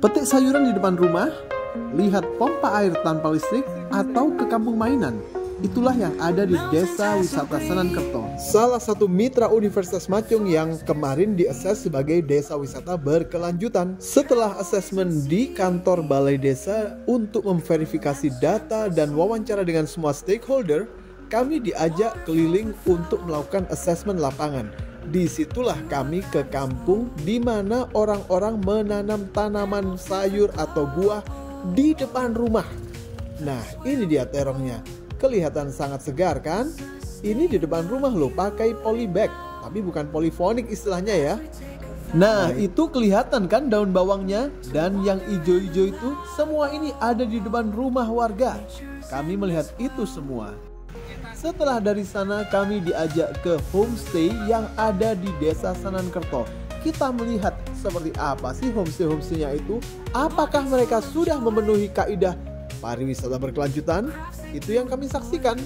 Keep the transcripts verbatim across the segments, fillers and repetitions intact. petik sayuran di depan rumah, lihat pompa air tanpa listrik, atau ke kampung mainan. Itulah yang ada di Desa Wisata Sanankerto, salah satu mitra Universitas Macung yang kemarin diases sebagai Desa Wisata Berkelanjutan setelah asesmen di kantor Balai Desa untuk memverifikasi data dan wawancara dengan semua stakeholder. Kami diajak keliling untuk melakukan asesmen lapangan. Disitulah kami ke kampung di mana orang-orang menanam tanaman sayur atau buah di depan rumah. Nah, ini dia terongnya. Kelihatan sangat segar kan? Ini di depan rumah loh, pakai polybag, tapi bukan polifonik istilahnya ya. Nah, itu kelihatan kan daun bawangnya? Dan yang ijo-ijo itu semua ini ada di depan rumah warga. Kami melihat itu semua. Setelah dari sana kami diajak ke homestay yang ada di Desa Sanankerto. Kita melihat seperti apa sih homestay-homestaynya itu? Apakah mereka sudah memenuhi kaidah pariwisata berkelanjutan? Itu yang kami saksikan.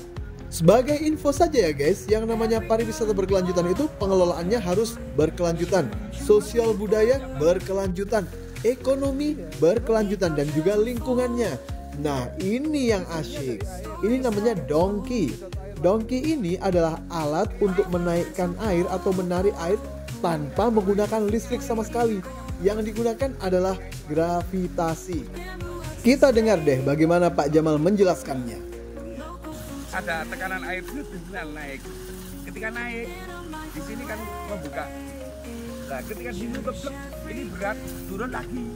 Sebagai info saja ya guys, yang namanya pariwisata berkelanjutan itu pengelolaannya harus berkelanjutan, sosial budaya berkelanjutan, ekonomi berkelanjutan, dan juga lingkungannya. Nah, ini yang asyik. Ini namanya dongki. Dongki ini adalah alat untuk menaikkan air atau menarik air tanpa menggunakan listrik sama sekali. Yang digunakan adalah gravitasi. Kita dengar deh bagaimana Pak Jamal menjelaskannya. Ada tekanan air di sini naik. Ketika naik, di sini kan membuka. Nah, ketika di sini blek, ini berat, turun lagi.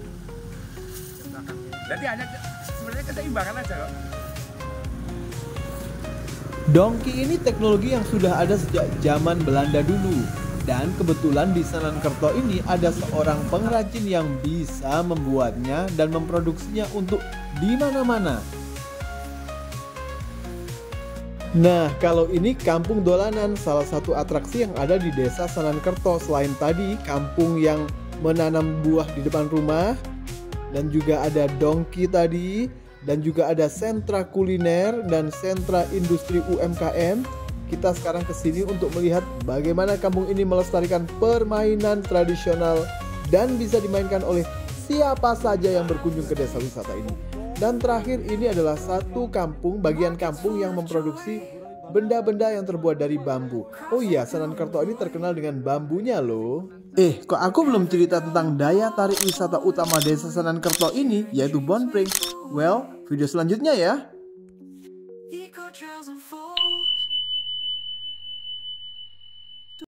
Jadi hanya sebenarnya keseimbangan aja. Dongki ini teknologi yang sudah ada sejak zaman Belanda dulu. Dan kebetulan di Sanankerto ini ada seorang pengrajin yang bisa membuatnya dan memproduksinya untuk di mana-mana. Nah, kalau ini Kampung Dolanan, salah satu atraksi yang ada di Desa Sanankerto. Selain tadi kampung yang menanam buah di depan rumah, dan juga ada dongki tadi, dan juga ada sentra kuliner dan sentra industri U M K M. Kita sekarang ke sini untuk melihat bagaimana kampung ini melestarikan permainan tradisional dan bisa dimainkan oleh siapa saja yang berkunjung ke desa wisata ini. Dan terakhir, ini adalah satu kampung, bagian kampung yang memproduksi benda-benda yang terbuat dari bambu. Oh iya, Sanankerto ini terkenal dengan bambunya loh. Eh, kok aku belum cerita tentang daya tarik wisata utama Desa Sanankerto ini, yaitu Bonpring. Well, video selanjutnya ya.